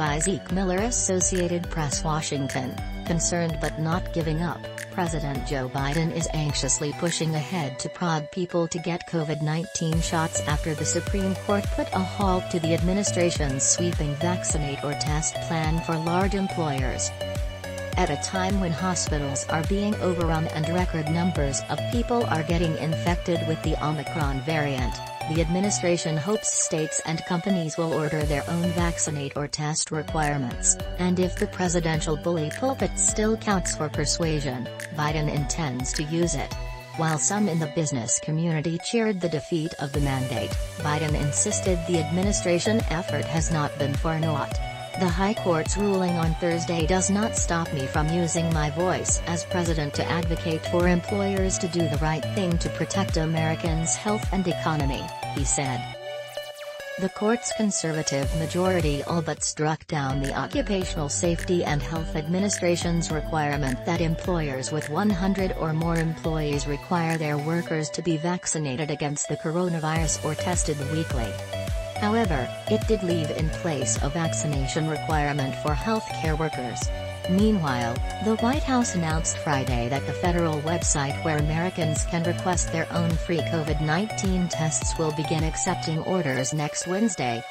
by Zeke Miller, Associated Press, Washington. Concerned but not giving up, President Joe Biden is anxiously pushing ahead to prod people to get COVID-19 shots after the Supreme Court put a halt to the administration's sweeping vaccinate or test plan for large employers. At a time when hospitals are being overrun and record numbers of people are getting infected with the Omicron variant, the administration hopes states and companies will order their own vaccinate or test requirements, and if the presidential bully pulpit still counts for persuasion, Biden intends to use it. While some in the business community cheered the defeat of the mandate, Biden insisted the administration effort has not been for naught. The High Court's ruling on Thursday does not stop me from using my voice as president to advocate for employers to do the right thing to protect Americans' health and economy, he said. The court's conservative majority all but struck down the Occupational Safety and Health Administration's requirement that employers with 100 or more employees require their workers to be vaccinated against the coronavirus or tested weekly. However, it did leave in place a vaccination requirement for healthcare workers. Meanwhile, the White House announced Friday that the federal website where Americans can request their own free COVID-19 tests will begin accepting orders next Wednesday.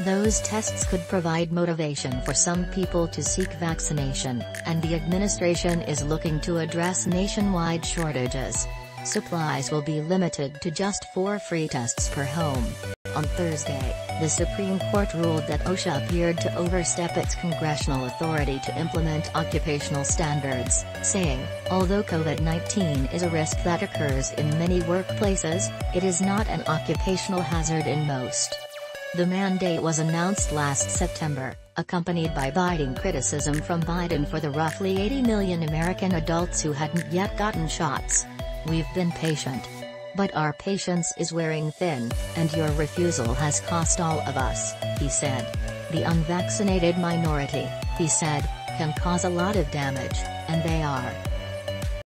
Those tests could provide motivation for some people to seek vaccination, and the administration is looking to address nationwide shortages. Supplies will be limited to just 4 free tests per home. On Thursday, the Supreme Court ruled that OSHA appeared to overstep its congressional authority to implement occupational standards, saying, although COVID-19 is a risk that occurs in many workplaces, it is not an occupational hazard in most. The mandate was announced last September, accompanied by biting criticism from Biden for the roughly 80 million American adults who hadn't yet gotten shots. We've been patient. But our patience is wearing thin, and your refusal has cost all of us, he said. The unvaccinated minority, he said, can cause a lot of damage, and they are.